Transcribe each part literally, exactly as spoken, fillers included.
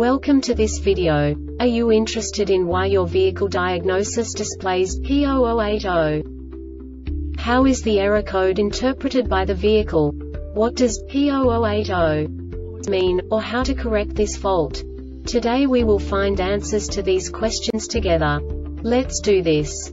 Welcome to this video. Are you interested in why your vehicle diagnosis displays P zero zero eight zero? How is the error code interpreted by the vehicle? What does P zero zero eight zero mean, or how to correct this fault? Today we will find answers to these questions together. Let's do this.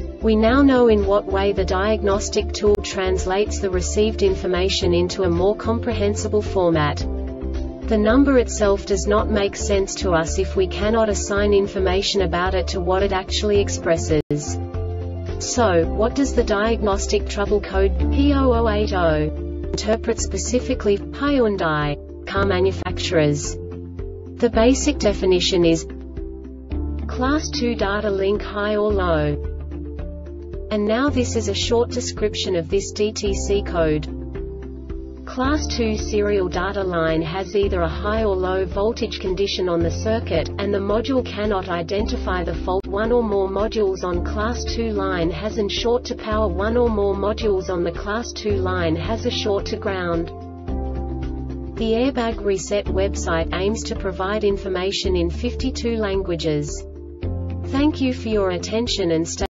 We now know in what way the diagnostic tool translates the received information into a more comprehensible format. The number itself does not make sense to us if we cannot assign information about it to what it actually expresses. So, what does the diagnostic trouble code P zero zero eight zero interpret specifically for Hyundai car manufacturers? The basic definition is Class two data link high or low. And now this is a short description of this D T C code. Class two serial data line has either a high or low voltage condition on the circuit, and the module cannot identify the fault. One or more modules on Class two line has an short to power. One or more modules on the Class two line has a short to ground. The Airbag Reset website aims to provide information in fifty-two languages. Thank you for your attention and stay